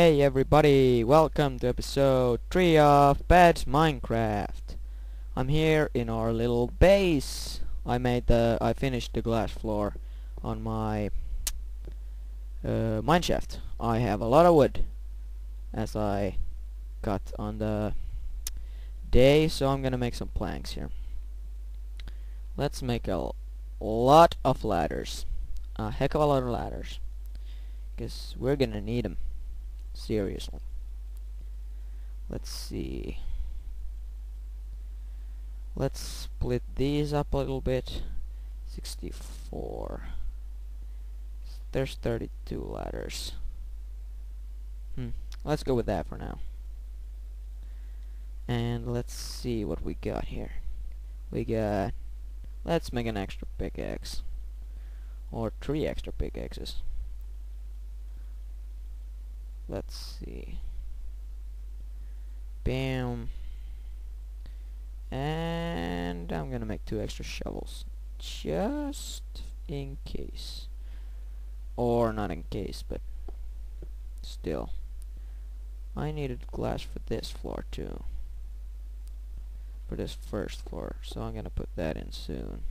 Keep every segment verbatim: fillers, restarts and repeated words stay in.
Hey everybody, welcome to episode three of Pad's Minecraft. I'm here in our little base. I made the, I finished the glass floor on my uh, mineshaft. I have a lot of wood, as I got on the day, so I'm gonna make some planks here. Let's make a lot of ladders, a heck of a lot of ladders, because we're gonna need them. Seriously. Let's see. Let's split these up a little bit. sixty-four. There's thirty-two ladders. Hmm. Let's go with that for now. And let's see what we got here. We got... Let's make an extra pickaxe. Or three extra pickaxes. Let's see. Bam. And I'm gonna make two extra shovels. Just in case. Or not in case, but still. I needed glass for this floor too. For this first floor. So I'm gonna put that in soon.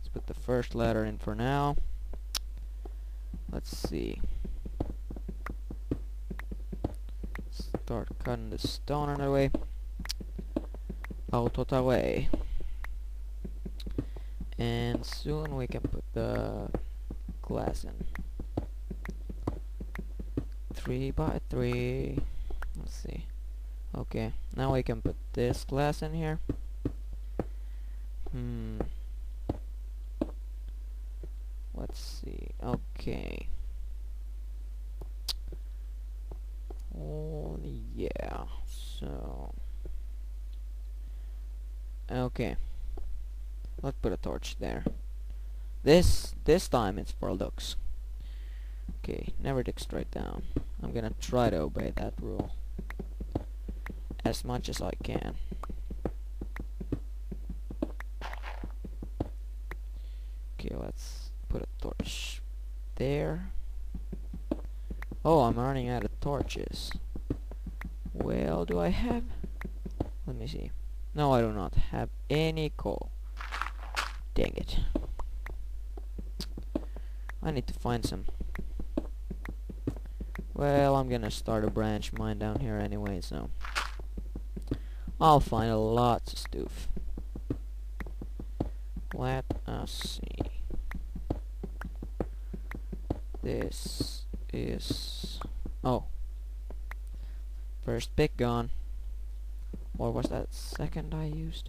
Let's put the first ladder in for now. Let's see. Start cutting the stone out of the way. Out of the way. And soon we can put the glass in. Three by three. Let's see. Okay, now we can put this glass in here. Hmm. Let's see. Okay. Oh yeah, so okay, let's put a torch there. This this time it's for looks. Okay, never dig straight down. I'm gonna try to obey that rule as much as I can. Okay, let's put a torch there. Oh, I'm running out of torches. Well, do I have... Let me see. No, I do not have any coal. Dang it. I need to find some. Well, I'm gonna start a branch mine down here anyway, so... I'll find lots of stuff. Let us see. This... is... oh, first pick gone. Or was that second I used?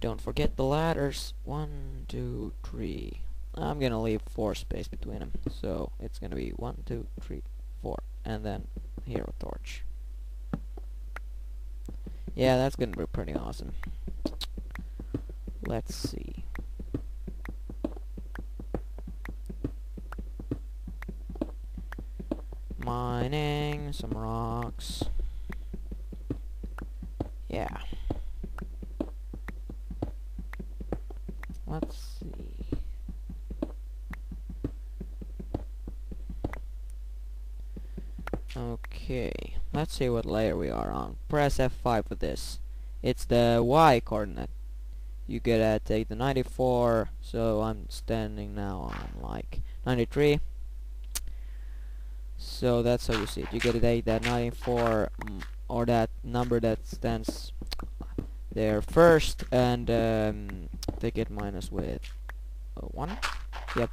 Don't forget the ladders. One, two, three. I'm gonna leave four space between them, so it's gonna be one, two, three, four, and then here a torch. Yeah, that's gonna be pretty awesome. Let's see. Mining some rocks. Yeah. Let's see. Okay. Let's see what layer we are on. Press F five for this. It's the Y coordinate. You gotta take the ninety-four, so I'm standing now on like ninety-three. So that's how you see it. You gotta take that ninety-four mm, or that number that stands there first, and um, take it minus with uh, one. Yep.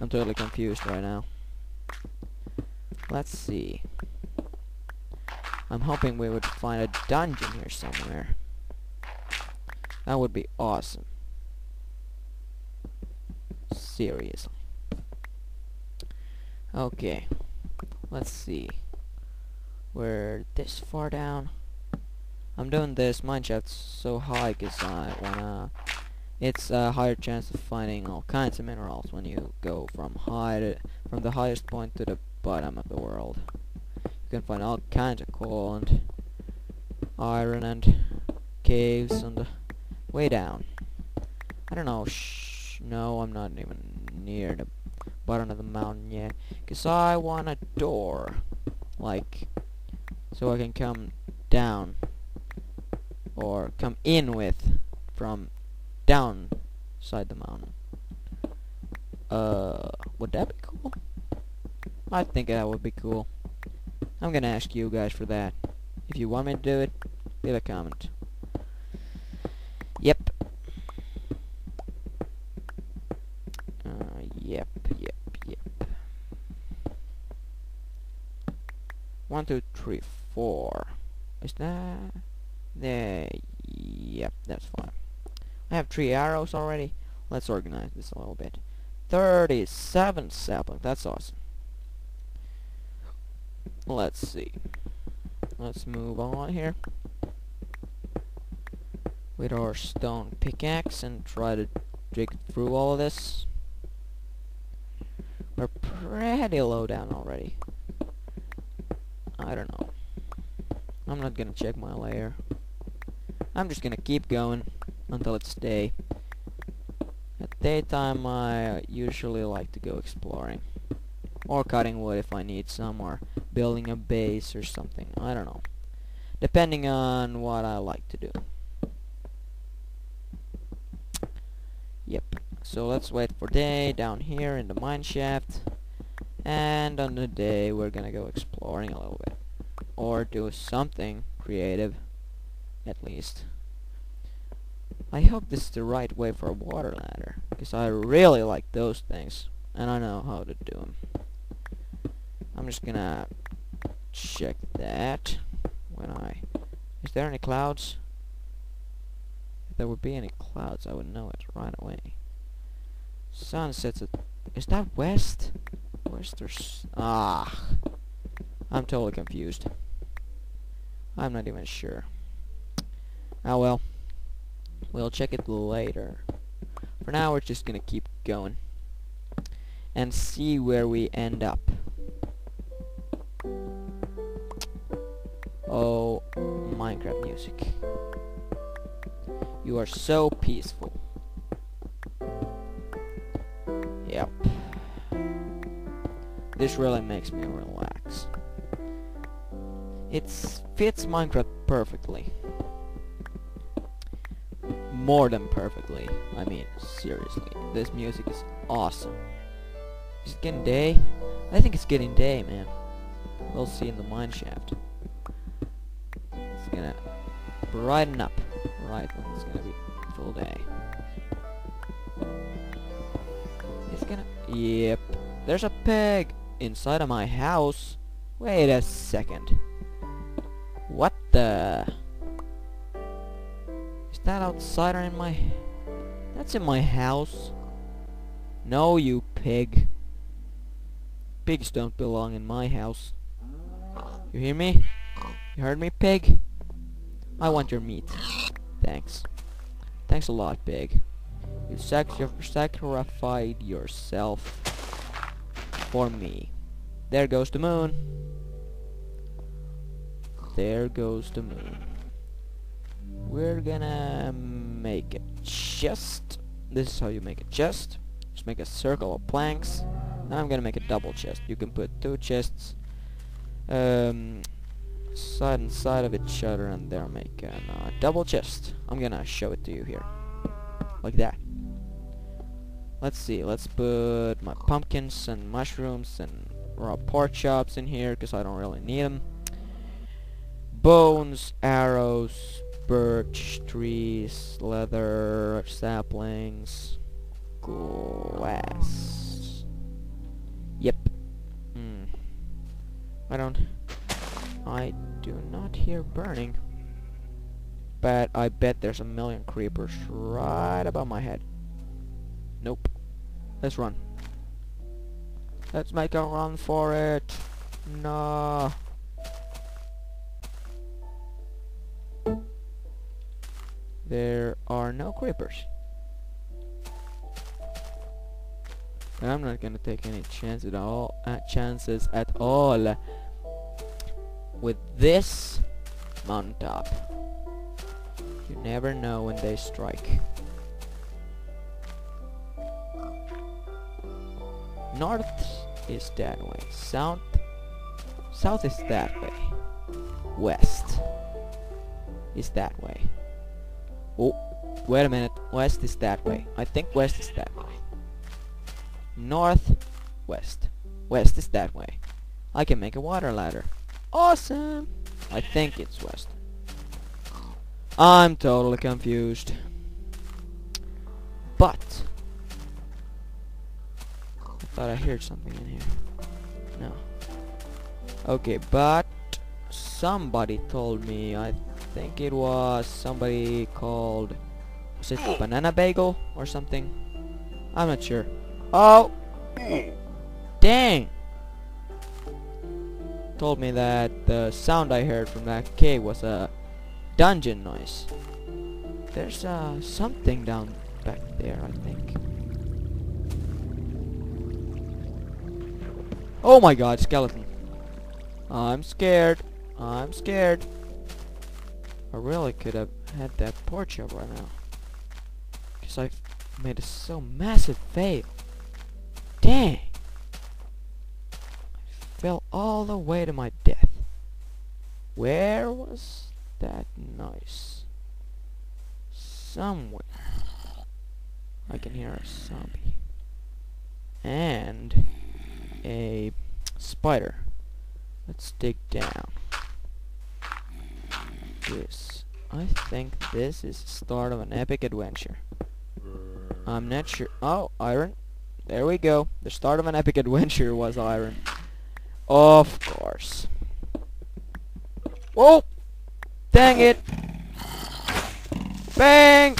I'm totally confused right now. Let's see. I'm hoping we would find a dungeon here somewhere. That would be awesome. Seriously. Okay, let's see. We're this far down. I'm doing this mineshaft so high because I wanna... It's a higher chance of finding all kinds of minerals when you go from high to, from the highest point to the bottom of the world. You can find all kinds of coal and iron and caves on the way down. I don't know. Shh. No, I'm not even near the bottom of the mountain, yeah. Because I want a door. Like, so I can come down. Or come in with from down side the mountain. Uh, would that be cool? I think that would be cool. I'm gonna ask you guys for that. If you want me to do it, leave a comment. Yep. Uh, yep, yep, yep. One, two, three, four. Is that there? Yep, that's fine. I have three arrows already. Let's organize this a little bit. thirty-seven saplings. That's awesome. Let's see. Let's move on here with our stone pickaxe and try to dig through all of this. We're pretty low down already. I don't know. I'm not gonna check my layer. I'm just gonna keep going until it's day. At daytime I usually like to go exploring. Or cutting wood if I need some, or building a base or something. I don't know. Depending on what I like to do. Yep. So let's wait for day down here in the mine shaft. And on the day we're gonna go exploring a little bit. Or do something creative. At least. I hope this is the right way for a water ladder. Because I really like those things. And I know how to do them. I'm just gonna check that when I... Is there any clouds? If there would be any clouds, I would know it right away. Sunsets at... Is that west? West or... S ah! I'm totally confused. I'm not even sure. Oh well. We'll check it later. For now, we're just gonna keep going. And see where we end up. Oh, Minecraft music. You are so peaceful. Yep. This really makes me relax. It fits Minecraft perfectly. More than perfectly. I mean, seriously. This music is awesome. Is it getting day? I think it's getting day, man. We'll see in the mine shaft. Gonna brighten up right when it's gonna be full day. It's gonna... Yep. There's a pig inside of my house. Wait a second. What the... Is that outside or in my... That's in my house. No, you pig. Pigs don't belong in my house. You hear me? You heard me, pig? I want your meat. Thanks. Thanks a lot, pig. You sac- you sacrificed yourself for me. There goes the moon. There goes the moon. We're gonna make a chest. This is how you make a chest. Just make a circle of planks. Now I'm gonna make a double chest. You can put two chests. Um... side and side of each other, and they're making a double chest. I'm gonna show it to you here, like that. Let's see, let's put my pumpkins and mushrooms and raw pork chops in here, because I don't really need them. Bones, arrows, birch trees, leather, saplings, glass. Yep. Hmm. I don't... I do not hear burning, but I bet there's a million creepers right above my head. Nope. Let's run. Let's make a run for it. No. There are no creepers. And I'm not gonna take any chance at all, uh, chances at all. With this mountain top. You never know when they strike. North is that way. South, south is that way. West is that way. Oh, wait a minute. West is that way. I think west is that way. North, west. West is that way. I can make a water ladder. Awesome! I think it's west. I'm totally confused. But I thought I heard something in here. No. Okay, but somebody told me, I think it was somebody called, was it Banana Bagel or something? I'm not sure. Oh! Dang! Told me that the sound I heard from that cave was a dungeon noise. There's uh, something down back there, I think. Oh my god, skeleton. I'm scared. I'm scared. I really could have had that porch up right now, because I've made a so massive fail. Dang. I fell all the way to my death. Where was that noise? Somewhere. I can hear a zombie. And a spider. Let's dig down. This. I think this is the start of an epic adventure. I'm not sure. Oh, iron. There we go. The start of an epic adventure was iron. Of course. Whoa! Dang it! Bang!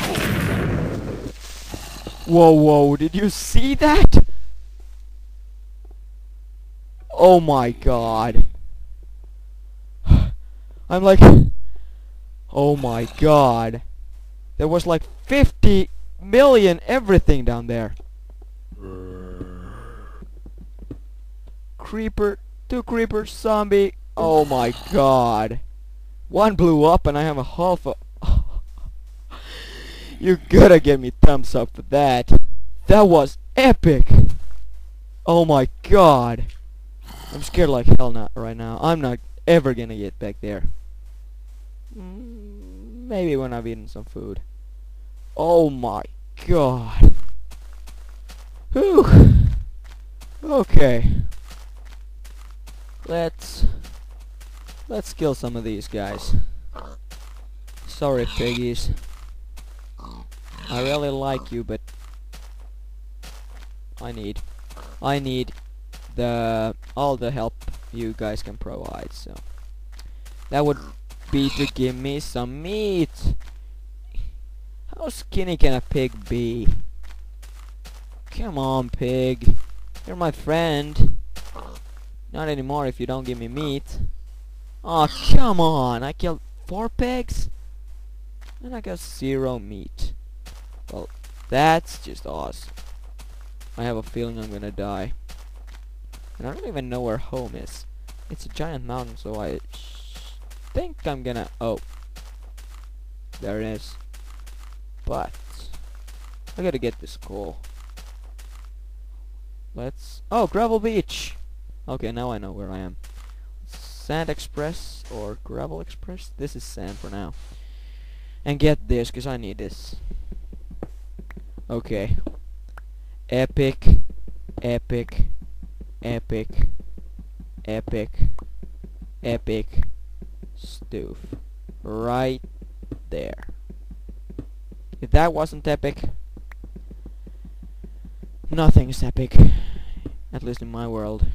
Whoa, whoa, did you see that? Oh my god. I'm like... Oh my god. There was like fifty million everything down there. Creeper, two creepers, zombie. Oh my god. One blew up and I have a half a... You gotta give me thumbs up for that. That was epic. Oh my god. I'm scared like hell not right now. I'm not ever gonna get back there. Maybe when I've eaten some food. Oh my god. Whew. Okay. Let's... Let's kill some of these guys. Sorry, piggies. I really like you, but... I need... I need the... all the help you guys can provide, so... That would be to give me some meat! How skinny can a pig be? Come on, pig. You're my friend. Not anymore if you don't give me meat. Aw, oh, come on! I killed four pigs? And I got zero meat. Well, that's just awesome. I have a feeling I'm gonna die. And I don't even know where home is. It's a giant mountain, so I think I'm gonna... Oh. There it is. But I gotta get this coal. Let's... Oh, Gravel Beach! Okay, now I know where I am. Sand Express or Gravel Express? This is sand for now. And get this, because I need this. Okay. Epic. Epic. Epic. Epic. Epic. Stoof. Right there. If that wasn't epic, nothing's epic. At least in my world.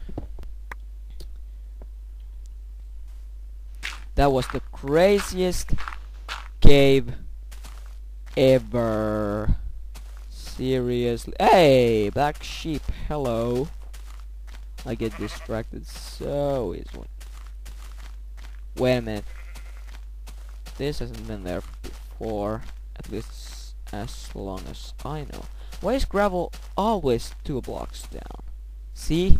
That was the craziest cave ever. Seriously. Hey, black sheep, hello. I get distracted so easily. Wait a minute. This hasn't been there before, at least as long as I know. Why is gravel always two blocks down? See?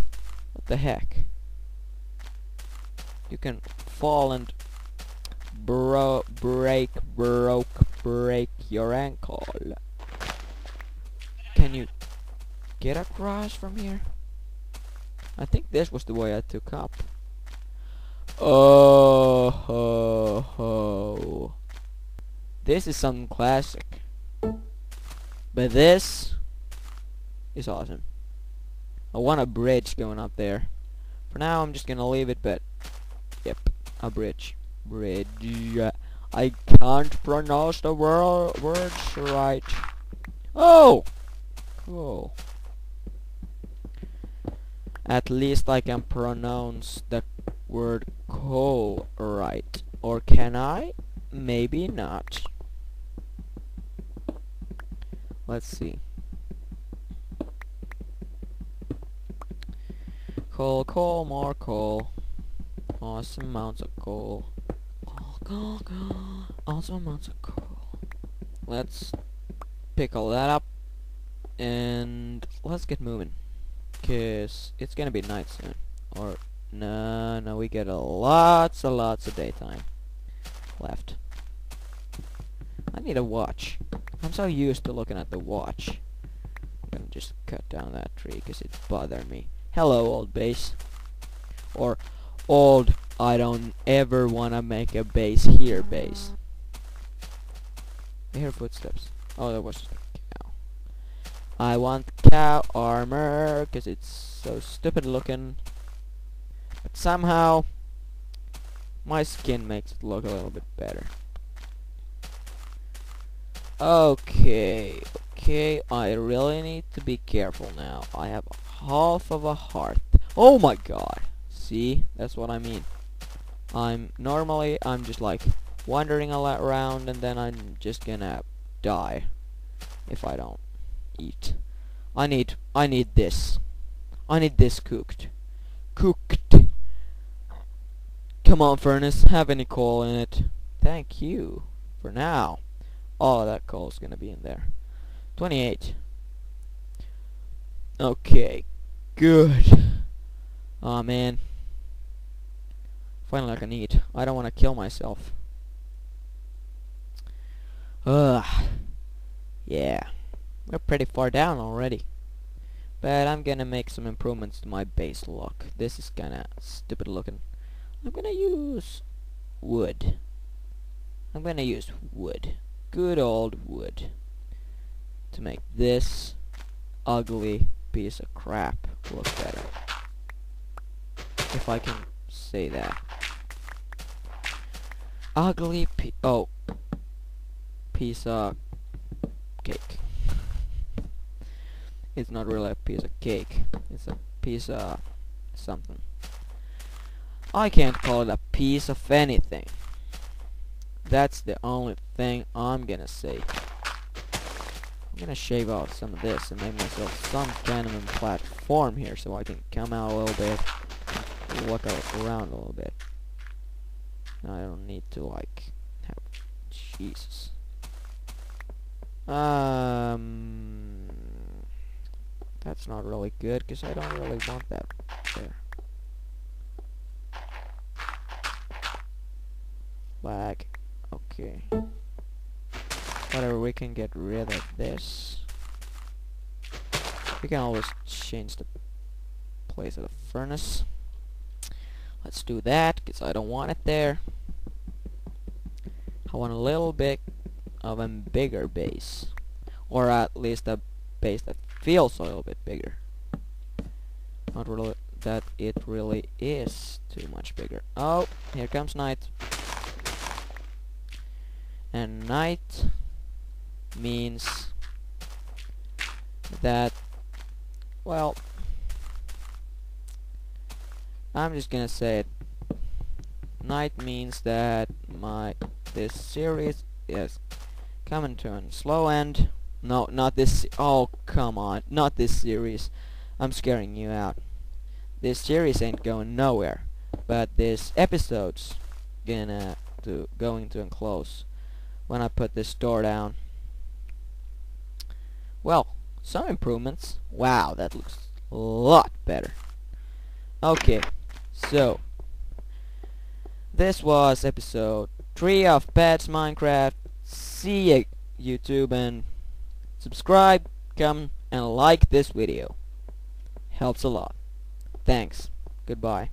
What the heck? You can fall and bro break broke break your ankle. Can you get across from here? I think this was the way I took up. Oh, ho, ho. This is something classic. But this is awesome. I want a bridge going up there. For now, I'm just gonna leave it, but yep, a bridge. Bridge. I can't pronounce the word words right. Oh! Cool. At least I can pronounce the word coal right. Or can I? Maybe not. Let's see. Coal, coal, more coal. Awesome amounts of coal. Coal, coal, coal. Awesome amounts of coal. Let's pick all that up. And let's get moving. Cause it's gonna be night soon. Or no, no, we get a lots and lots of daytime left. I need a watch. I'm so used to looking at the watch. I'm gonna just cut down that tree because it bothered me. Hello, old base. Or old, I don't ever wanna make a base here base. I hear footsteps. Oh, that was a cow. I want cow armor because it's so stupid looking. But somehow my skin makes it look a little bit better. Okay, okay, I really need to be careful now. I have half of a heart. Oh my god! See, that's what I mean. I'm, normally, I'm just like wandering a lot around and then I'm just gonna die if I don't eat. I need, I need this. I need this cooked. Cooked. Come on, furnace, have any coal in it. Thank you, for now. All of that coal is gonna be in there. twenty-eight. Okay, good. Aw, man. Finally I can eat. I don't want to kill myself. Ugh. Yeah. We're pretty far down already. But I'm gonna make some improvements to my base look. This is kinda stupid looking. I'm gonna use wood. I'm gonna use wood. Good old wood to make this ugly piece of crap look better, if I can say that. Ugly pi oh piece of cake. It's not really a piece of cake. It's a piece of something. I can't call it a piece of anything. That's the only thing I'm gonna say. I'm gonna shave off some of this and make myself some kind of a platform here so I can come out a little bit and walk around a little bit. I don't need to like have... Jesus. Um... That's not really good because I don't really want that there. Lag. Okay. Whatever, we can get rid of this. We can always change the place of the furnace. Let's do that, because I don't want it there. I want a little bit of a bigger base. Or at least a base that feels a little bit bigger. Not really that it really is too much bigger. Oh, here comes night. And night means that, well, I'm just gonna say it. Night means that my this series is coming to a slow end. No, not this. Oh, come on, not this series. I'm scaring you out. This series ain't going nowhere, but this episode's gonna to going to a close. When I put this door down. Well, some improvements. Wow, that looks a lot better. Okay, so this was episode three of Pad's Minecraft. See ya, YouTube, and subscribe, come, and like this video. Helps a lot. Thanks. Goodbye.